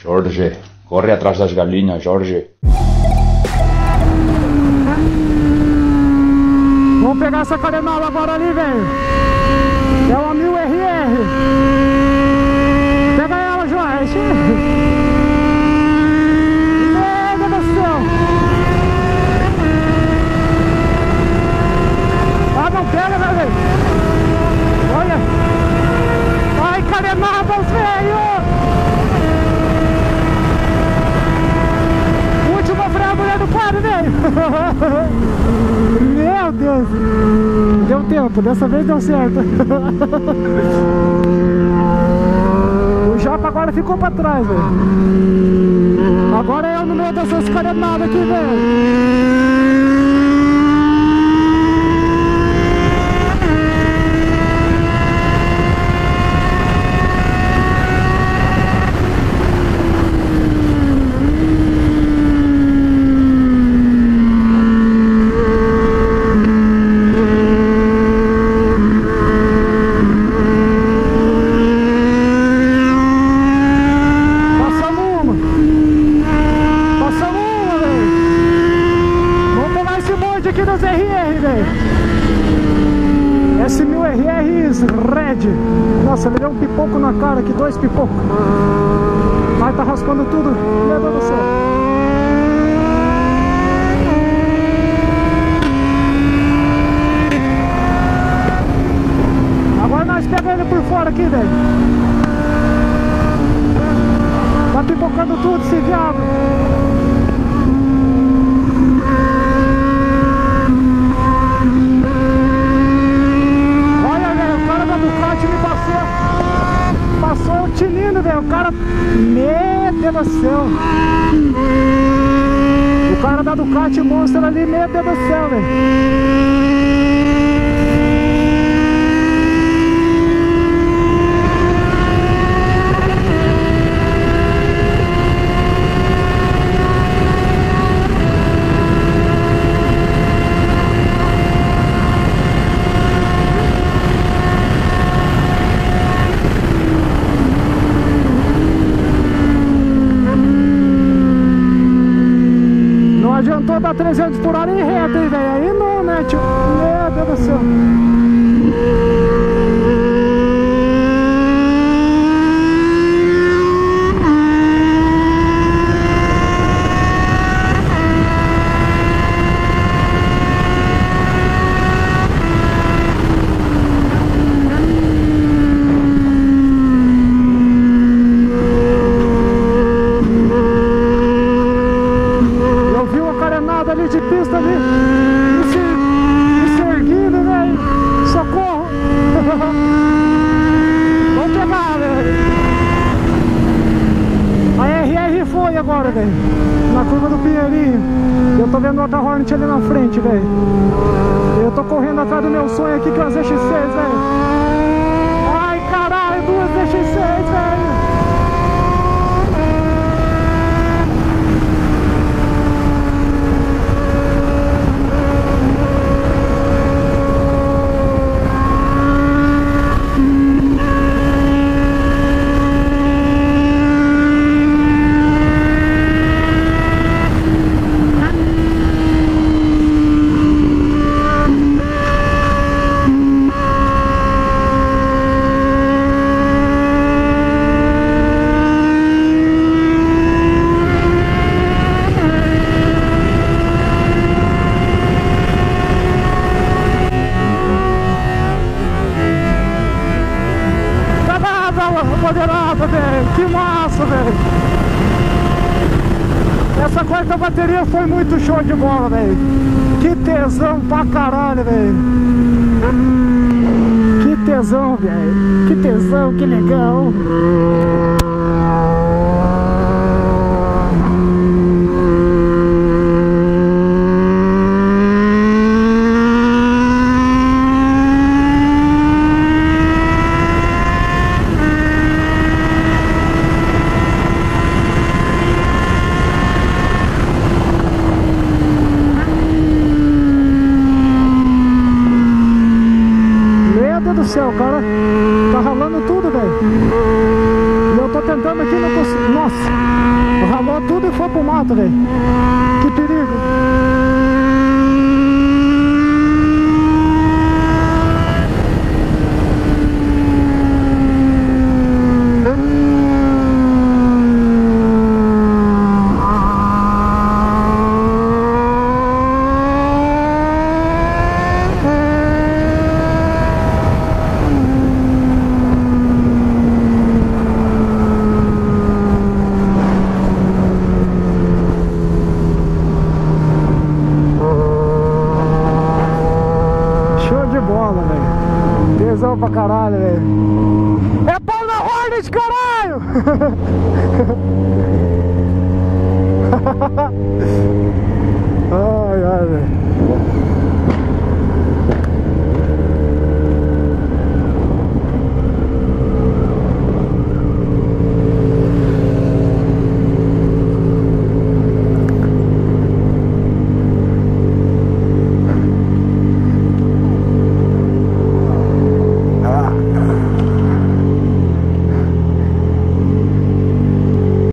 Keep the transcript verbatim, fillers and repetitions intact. Jorge, corre atrás das galinhas, Jorge. Vamos pegar essa carenada agora ali, velho. É uma mil R R. Pega ela, Jorge. Meu Deus do céu. Ah, não pega, velho. Olha. Ai, carenada, os velhos. Última fragulha do quadro, velho. Meu Deus, deu tempo, dessa vez deu certo. O Japa agora ficou pra trás, velho. Agora é eu no meio dessas carenadas aqui, velho. Cara, que dois pipocos. Mas tá raspando tudo. Meu Deus do céu. Agora nós pegamos ele por fora aqui, velho. Tá pipocando tudo, esse diabo. Olha, velho, o cara da Ducati me passou. Passou um tinindo, velho, o cara... Meu Deus do céu! O cara da Ducati Monster ali, meu Deus do céu, velho! Dá trezentos por hora em reta, hein, velho? Aí não, né, tio? Meu Deus do céu. Ali na frente, velho. Eu tô correndo atrás do meu sonho aqui, que é a Z X seis, velho. Ai, caralho, duas Z X seis, velho. Que massa, velho. Essa quarta bateria foi muito show de bola, velho. Que tesão pra caralho, velho. Que tesão, velho. Que tesão, que legal. do céu, o cara tá ralando tudo, velho. E eu tô tentando aqui, não consigo. Nossa, ralou tudo e foi pro mato, velho. Que perigo. Pra caralho, velho. É pau na Hornet, caralho! Ai, ai, velho.